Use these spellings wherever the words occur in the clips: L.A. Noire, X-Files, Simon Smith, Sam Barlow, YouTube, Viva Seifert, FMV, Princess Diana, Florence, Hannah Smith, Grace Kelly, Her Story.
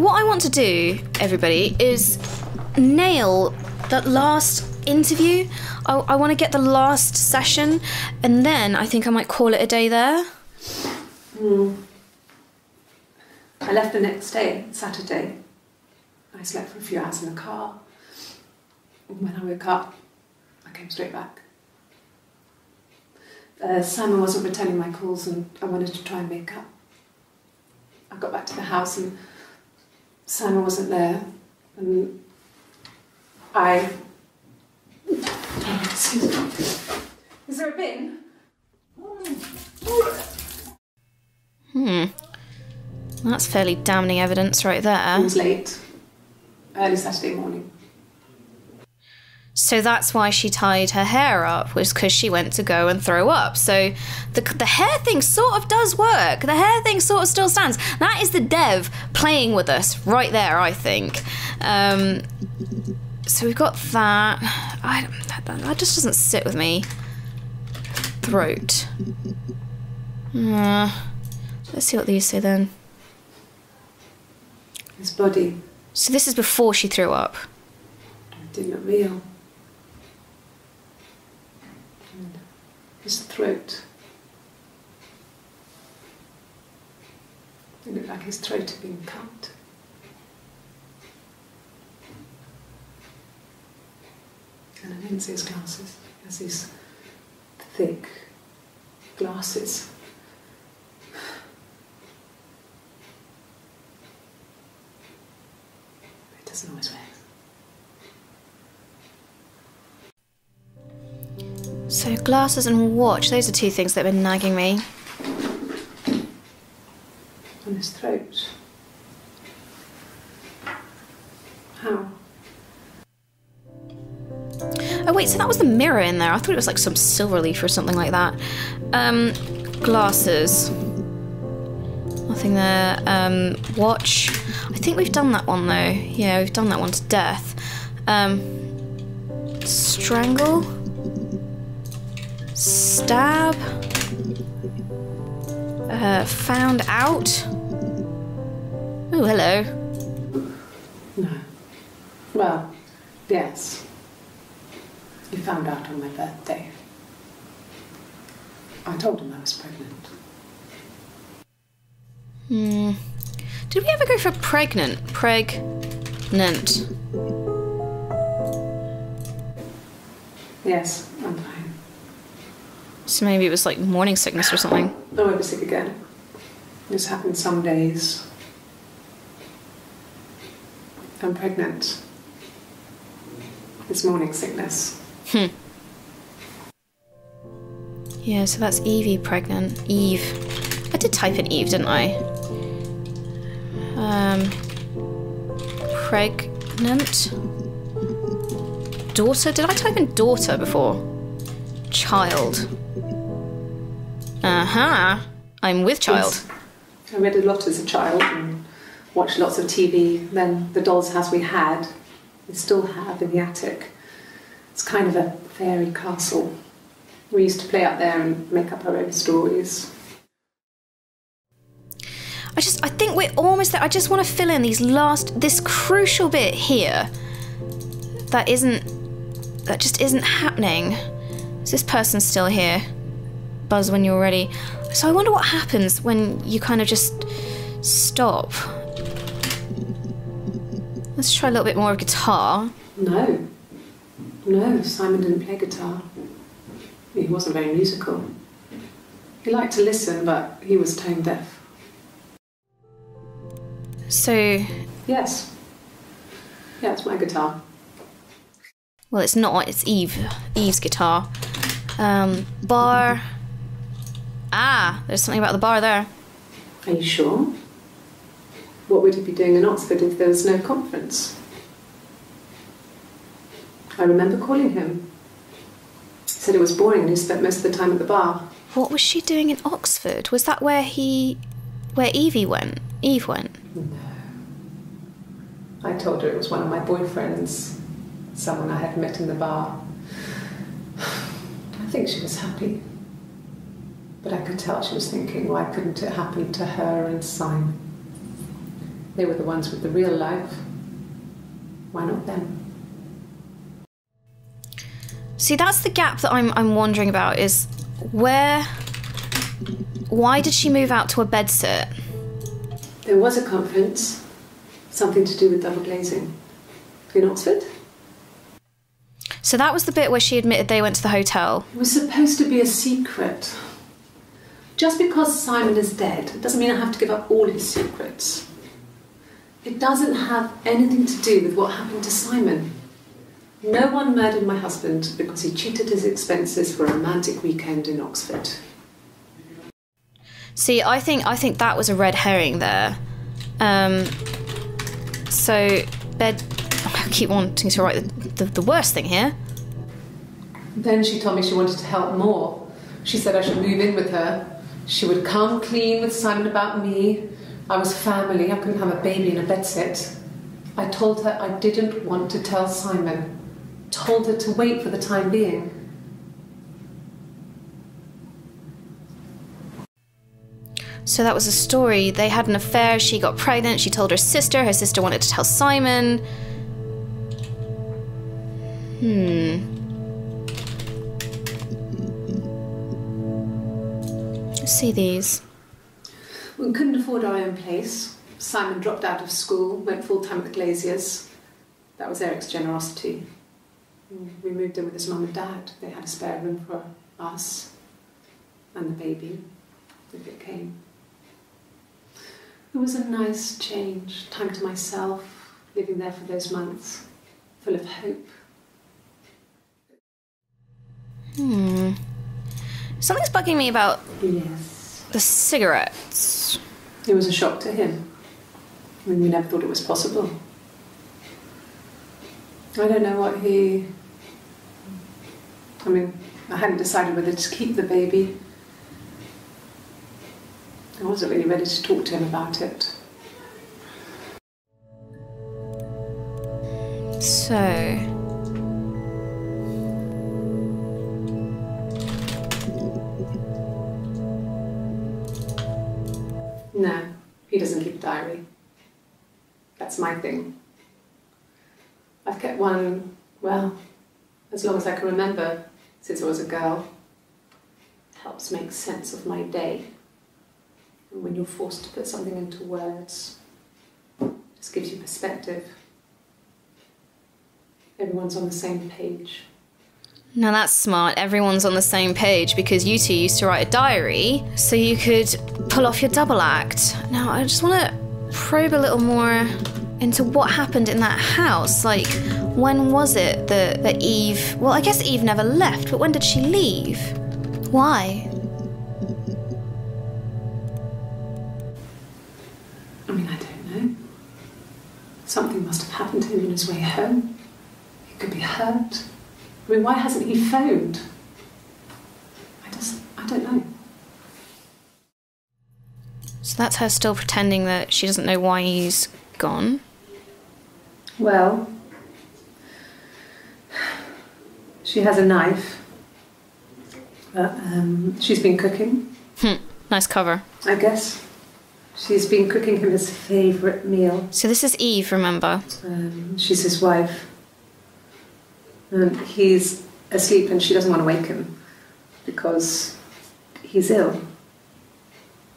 Now what I want to do, everybody, is nail that last interview. I want to get the last session, and then I think I might call it a day there. I left the next day, Saturday. I slept for a few hours in the car. When I woke up, I came straight back. Simon wasn't returning my calls and I wanted to try and make up. I got back to the house and Simon wasn't there, and excuse me. Is there a bin? That's fairly damning evidence right there. It was late. Early Saturday morning. So that's why she tied her hair up, was because she went to go and throw up. So the hair thing sort of does work. The hair thing sort of still stands. That is the dev playing with us right there, I think. So we've got that. That just doesn't sit with me. Throat. Let's see what these say then. His body. So this is before she threw up. It didn't look real. And his throat. It looked like his throat had been cut. And I didn't see his glasses. He has these thick glasses. It doesn't always wear. So glasses and watch, those are two things that have been nagging me. And his throat. How? Oh wait, so that was the mirror in there. I thought it was like some silver leaf or something like that. Glasses. Nothing there. Watch. I think we've done that one though. Yeah, we've done that one to death. Strangle. Stab. Found out. Oh, hello. No. Well, yes. You found out on my birthday. I told him I was pregnant. Did we ever go for pregnant? Pregnant. Yes, I'm fine. So maybe it was like morning sickness or something. No, I was sick again. This happens some days. I'm pregnant. It's morning sickness. Yeah, so that's Evie pregnant. Eve. I did type in Eve, didn't I? Pregnant. Daughter? Did I type in daughter before? Child. I'm with child. I read a lot as a child and watched lots of TV. Then the doll's house we had, we still have in the attic. It's kind of a fairy castle. We used to play out there and make up our own stories. I think we're almost there. I just want to fill in these this crucial bit here that just isn't happening. Is this person still here? Buzz when you're ready. So I wonder what happens when you kind of just stop. Let's try a little bit more of guitar. No. No, Simon didn't play guitar. He wasn't very musical. He liked to listen, but he was tone deaf. So... Yes. Yeah, it's my guitar. Well, it's not. It's Eve. Eve's guitar. Bar... there's something about the bar there. Are you sure? What would he be doing in Oxford if there was no conference? I remember calling him. He said it was boring and he spent most of the time at the bar. What was she doing in Oxford? Was that where Evie went? Eve went? No. I told her it was one of my boyfriends. Someone I had met in the bar. I think she was happy. But I could tell she was thinking, why couldn't it happen to her and Simon? They were the ones with the real life. Why not them? See, that's the gap that I'm wondering about, is why did she move out to a bedsit? There was a conference, something to do with double glazing in Oxford. So that was the bit where she admitted they went to the hotel. It was supposed to be a secret. Just because Simon is dead, it doesn't mean I have to give up all his secrets. It doesn't have anything to do with what happened to Simon. No one murdered my husband because he cheated his expenses for a romantic weekend in Oxford. See, I think that was a red herring there. So bed. I keep wanting to write the worst thing here. Then she told me she wanted to help more. She said I should move in with her. She would come clean with Simon about me. I was family. I couldn't have a baby in a bedsit. I told her I didn't want to tell Simon. Told her to wait for the time being. So that was a story. They had an affair. She got pregnant. She told her sister. Her sister wanted to tell Simon. Let's see these. We couldn't afford our own place. Simon dropped out of school, went full-time at the Glaziers. That was Eric's generosity. We moved in with his mum and dad. They had a spare room for us and the baby, if it came. It was a nice change, time to myself, living there for those months, full of hope. Something's bugging me about the cigarettes. It was a shock to him. I mean, we never thought it was possible. I don't know what he... I mean, I hadn't decided whether to keep the baby. I wasn't really ready to talk to him about it. So... No, he doesn't keep diary. That's my thing. I've kept one, well, as long as I can remember, since I was a girl. It helps make sense of my day. And when you're forced to put something into words, it just gives you perspective. Everyone's on the same page. Now that's smart, everyone's on the same page, because you two used to write a diary so you could pull off your double act. Now I just want to probe a little more into what happened in that house. Like, when was it that Eve... Well, I guess Eve never left, but when did she leave? Why? I mean, I don't know. Something must have happened to him on his way home. He could be hurt. I mean, why hasn't he phoned? I don't know. So that's her still pretending that she doesn't know why he's gone. Well, she has a knife. But, she's been cooking. Nice cover. I guess. She's been cooking him his favourite meal. So this is Eve, remember? She's his wife. And he's asleep and she doesn't want to wake him because he's ill.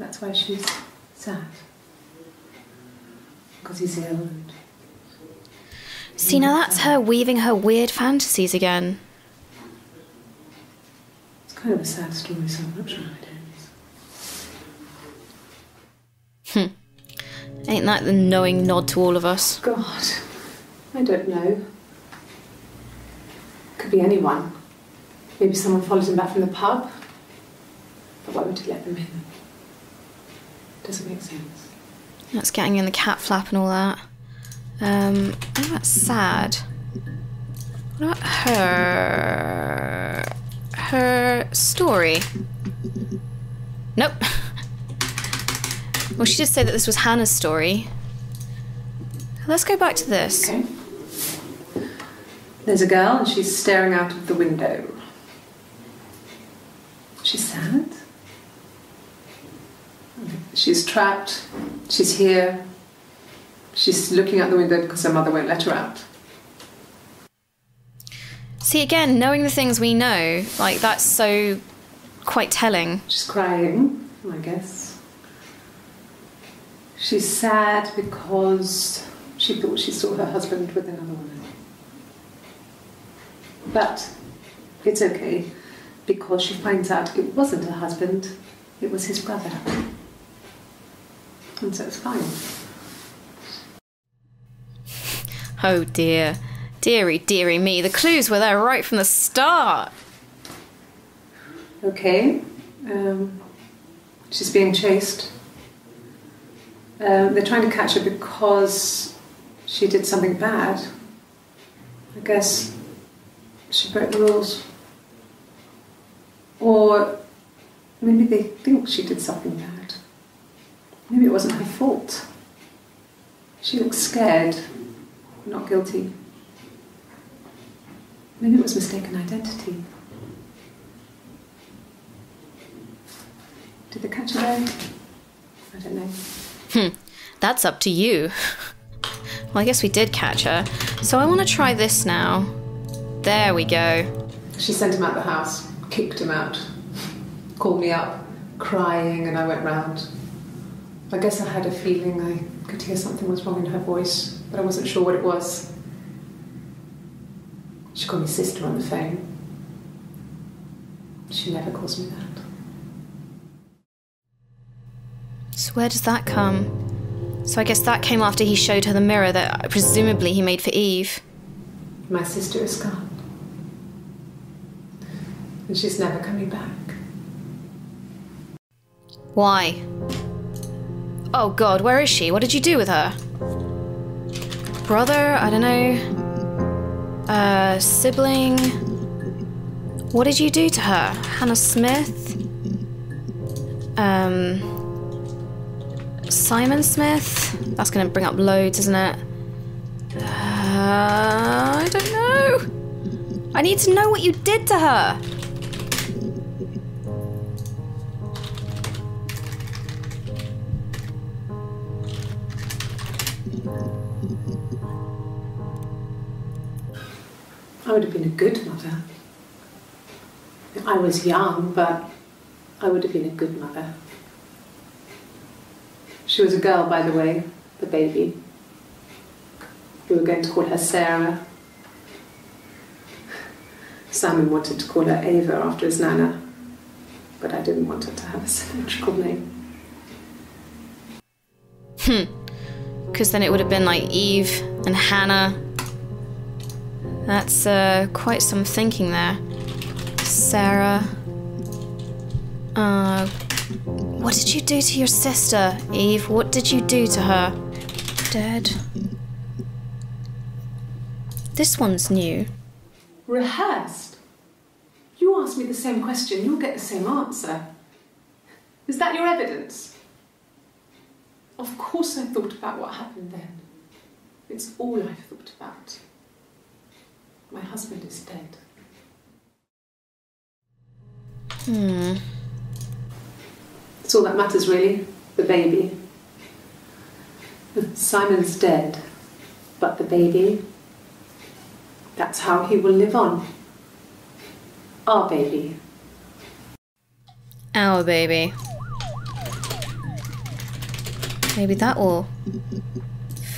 That's why she's sad. Because he's ill. And see, now that's her weaving her weird fantasies again. It's kind of a sad story, so I'm not sure it is. Ain't that the knowing nod to all of us? God, I don't know. Could be anyone. Maybe someone followed him back from the pub. But why would he let them in? Doesn't make sense. That's getting in the cat flap and all that. Oh, that's sad. What about her? Her story. Nope. Well, she did say that this was Hannah's story. Let's go back to this. Okay. There's a girl and she's staring out of the window. She's sad. She's trapped. She's here. she's looking out the window because her mother won't let her out. See, again, knowing the things we know, like, that's so quite telling. She's crying, I guess. She's sad because she thought she saw her husband with another woman. But it's okay, because she finds out it wasn't her husband, it was his brother. And so it's fine. Oh dear. Deary, deary me. The clues were there right from the start. Okay. She's being chased. They're trying to catch her because she did something bad. I guess she broke the rules. Or maybe they think she did something bad. Maybe it wasn't her fault. She looked scared, not guilty. Maybe it was mistaken identity. Did they catch her there? I don't know. That's up to you. Well, I guess we did catch her. So I want to try this now. There we go. She sent him out the house, kicked him out, called me up, crying, and I went round. I guess I had a feeling I could hear something was wrong in her voice, but I wasn't sure what it was. She called me sister on the phone. She never calls me that. So where does that come? So I guess that came after he showed her the mirror that presumably he made for Eve. My sister is gone. And she's never coming back. Why? Oh God, where is she? What did you do with her? Brother? I don't know. Sibling. What did you do to her? Hannah Smith? Simon Smith? That's gonna bring up loads, isn't it? I don't know. I need to know what you did to her. I would have been a good mother. I was young, but I would have been a good mother. She was a girl, by the way, the baby. We were going to call her Sarah. Simon wanted to call her Ava after his nana, but I didn't want her to have a symmetrical name. Because then it would have been like Eve and Hannah. That's quite some thinking there. Sarah. What did you do to your sister, Eve? What did you do to her? Dead. This one's new. Rehearsed? You asked me the same question, you'll get the same answer. Is that your evidence? Of course I thought about what happened then. It's all I've thought about. My husband is dead. It's all that matters, really. The baby. Simon's dead. But the baby, that's how he will live on. Our baby. Our baby. Maybe that will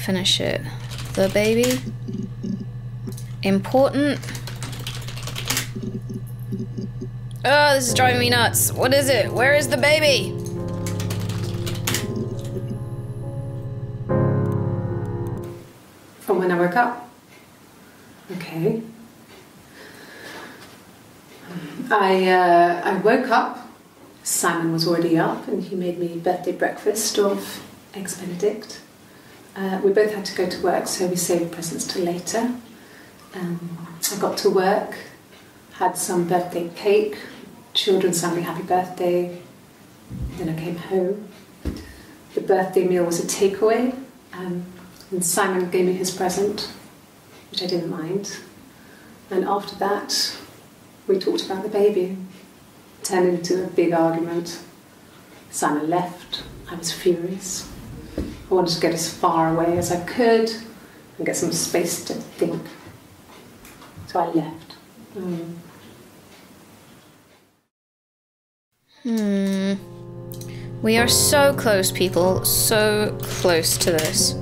finish it. The baby. Important. Oh, this is driving me nuts. What is it? Where is the baby? From when I woke up. Okay. I woke up. Simon was already up and he made me birthday breakfast of eggs Benedict. We both had to go to work, so we saved presents till later. I got to work, had some birthday cake, children sang me happy birthday, then I came home. The birthday meal was a takeaway, and Simon gave me his present, which I didn't mind. And after that, we talked about the baby. It turned into a big argument. Simon left, I was furious. I I wanted to get as far away as I could and get some space to think. So I left. We are so close, people. So close to this.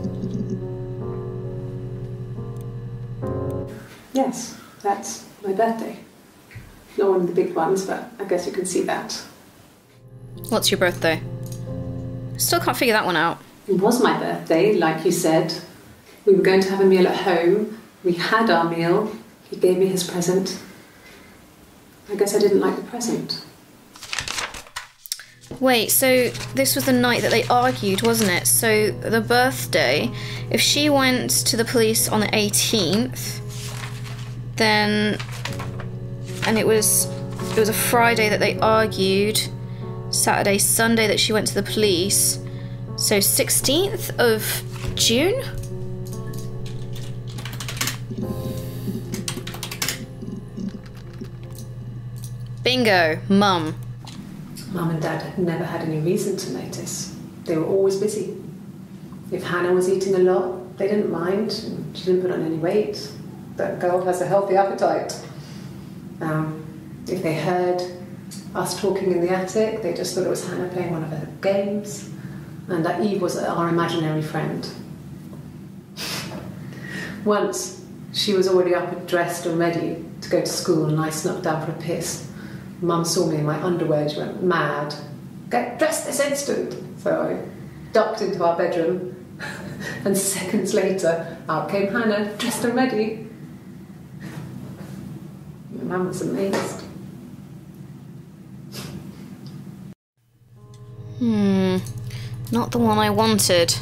Yes, that's my birthday. Not one of the big ones, but I guess you can see that. What's your birthday? Still can't figure that one out. It was my birthday, like you said. We were going to have a meal at home. We had our meal. He gave me his present. I guess I didn't like the present. Wait, so this was the night that they argued, wasn't it? So the birthday, if she went to the police on the 18th, then, and it was a Friday that they argued, Saturday, Sunday that she went to the police. So 16th of June? Bingo, Mum. Mum and Dad had never had any reason to notice. They were always busy. If Hannah was eating a lot, they didn't mind. She didn't put on any weight. That girl has a healthy appetite. If they heard us talking in the attic, they just thought it was Hannah playing one of her games, and that Eve was our imaginary friend. Once, she was already up and dressed and ready to go to school, and I snuck down for a piss. Mum saw me in my underwear, she went mad. Get dressed this instant! So I ducked into our bedroom, and seconds later, out came Hannah, dressed and ready. My mum was amazed. Not the one I wanted.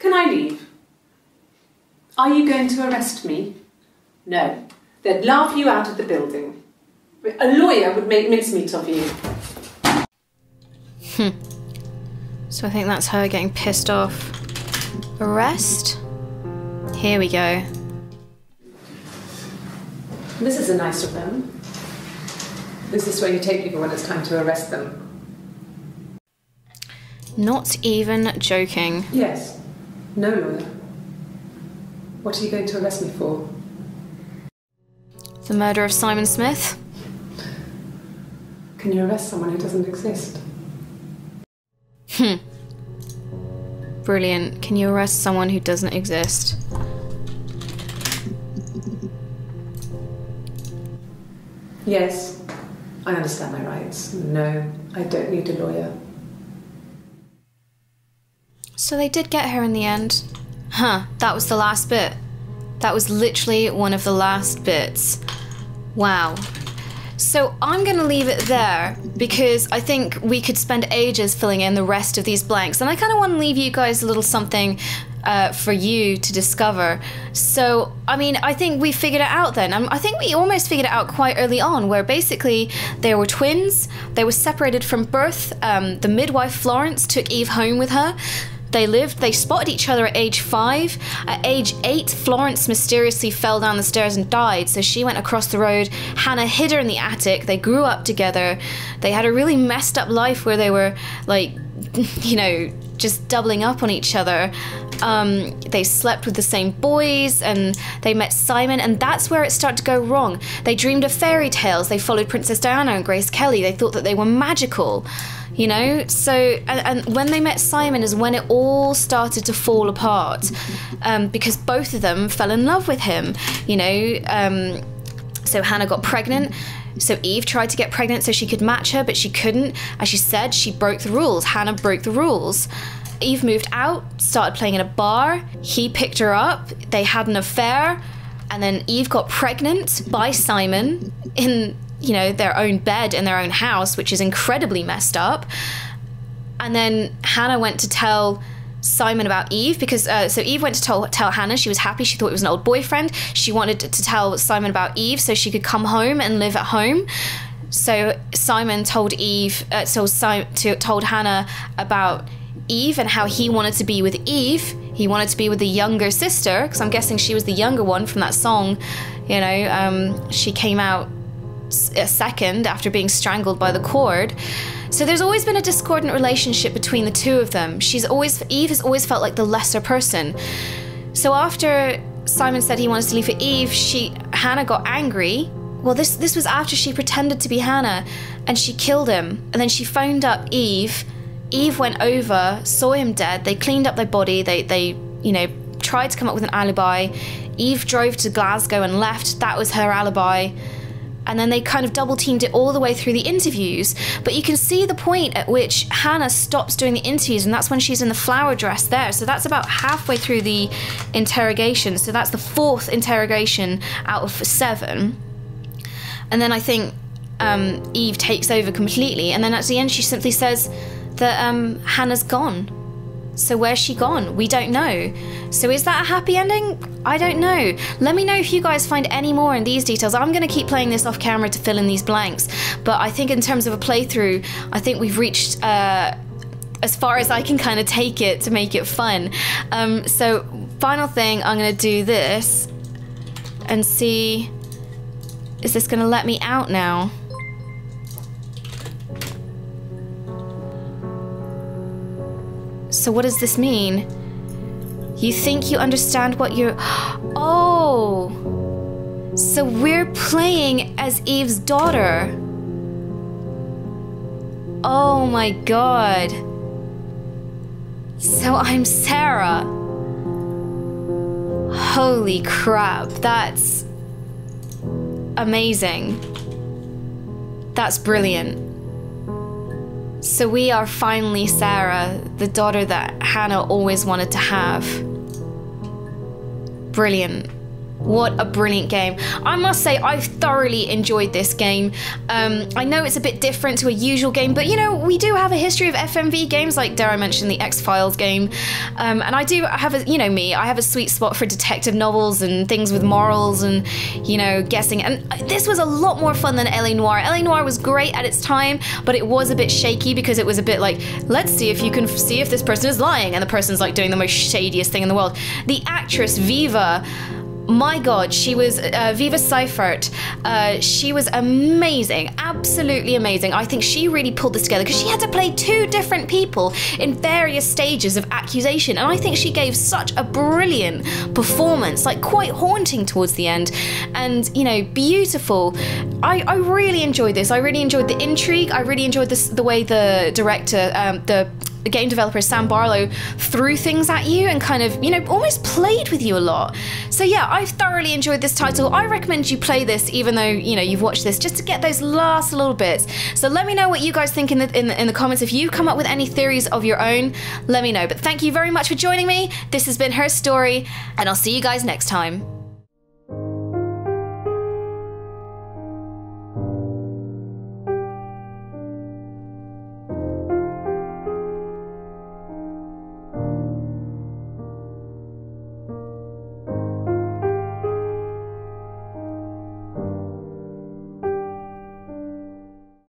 Can I leave? Are you going to arrest me? No. They'd laugh you out of the building. A lawyer would make mincemeat of you. So I think that's her getting pissed off. Arrest? Here we go. This is a nicer room. This is where you take people when it's time to arrest them. Not even joking. Yes. No, lawyer. What are you going to arrest me for? The murder of Simon Smith? Can you arrest someone who doesn't exist? Brilliant. Can you arrest someone who doesn't exist? Yes, I understand my rights. No, I don't need a lawyer. So they did get her in the end. Huh, that was the last bit. That was literally one of the last bits. Wow. So I'm going to leave it there because I think we could spend ages filling in the rest of these blanks. And I kind of want to leave you guys a little something for you to discover. So, I mean, I think we figured it out then. I think we almost figured it out quite early on, where basically they were twins. They were separated from birth. The midwife, Florence, took Eve home with her. They spotted each other at age 5. At age 8, Florence mysteriously fell down the stairs and died, so she went across the road. Hannah hid her in the attic. They grew up together. They had a really messed up life where they were, like, you know, just doubling up on each other. They slept with the same boys, and they met Simon, and that's where it started to go wrong. They dreamed of fairy tales. They followed Princess Diana and Grace Kelly. They thought that they were magical. You know, so, and when they met Simon is when it all started to fall apart, because both of them fell in love with him, you know, so Hannah got pregnant, so Eve tried to get pregnant so she could match her, but she couldn't. As she said, she broke the rules. Hannah broke the rules. Eve moved out, started playing in a bar, he picked her up, they had an affair, and then Eve got pregnant by Simon in, you know, their own bed in their own house, which is incredibly messed up. And then Hannah went to tell Simon about Eve because, so Eve went to tell Hannah. She was happy. She thought it was an old boyfriend. She wanted to tell Simon about Eve so she could come home and live at home. So Simon told Eve, told Hannah about Eve and how he wanted to be with Eve. He wanted to be with the younger sister because I'm guessing she was the younger one from that song. You know, she came out a second after being strangled by the cord. So there's always been a discordant relationship between the two of them. Eve has always felt like the lesser person. So after Simon said he wanted to leave for Eve, Hannah got angry. Well, this was after she pretended to be Hannah and she killed him. And then she phoned up Eve. Eve went over, saw him dead. They cleaned up their body. They you know, tried to come up with an alibi. Eve drove to Glasgow and left. That was her alibi. And then they kind of double-teamed it all the way through the interviews. But you can see the point at which Hannah stops doing the interviews, and that's when she's in the flower dress there. So that's about halfway through the interrogation. So that's the fourth interrogation out of 7. And then I think Eve takes over completely. And then at the end, she simply says that Hannah's gone. So where's she gone? We don't know. So is that a happy ending? I don't know. Let me know if you guys find any more in these details. I'm going to keep playing this off camera to fill in these blanks. But I think in terms of a playthrough, I think we've reached as far as I can kind of take it to make it fun. So final thing, I'm going to do this and see, is this going to let me out now? So what does this mean? You think you understand what you're... Oh! So we're playing as Eve's daughter. Oh my God. So I'm Sarah. Holy crap, that's amazing. That's brilliant. So we are finally Sarah, the daughter that Hannah always wanted to have. Brilliant. What a brilliant game. I must say, I've thoroughly enjoyed this game. I know it's a bit different to a usual game, but you know, we do have a history of FMV games, like, dare I mention, the X-Files game. And I do have a, you know me, I have a sweet spot for detective novels and things with morals and, you know, guessing. And this was a lot more fun than L.A. Noire. L.A. Noire was great at its time, but it was a bit shaky because it was a bit like, let's see if you can see if this person is lying. And the person's like doing the most shadiest thing in the world. The actress, Viva, my God, she was Viva Seifert. She was amazing, absolutely amazing. I think she really pulled this together because she had to play 2 different people in various stages of accusation, and I think she gave such a brilliant performance, like quite haunting towards the end, and you know, beautiful. I really enjoyed this. I really enjoyed the intrigue. I really enjoyed this, the way the director, the game developer Sam Barlow threw things at you and kind of, you know, almost played with you a lot. So yeah, I've thoroughly enjoyed this title. I recommend you play this, even though, you know, you've watched this, just to get those last little bits. So let me know what you guys think in the comments. If you come up with any theories of your own, let me know. But thank you very much for joining me. This has been Her Story, and I'll see you guys next time.